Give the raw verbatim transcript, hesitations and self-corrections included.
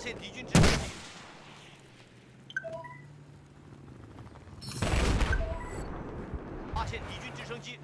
发现敌军之前。 发现敌军直升机。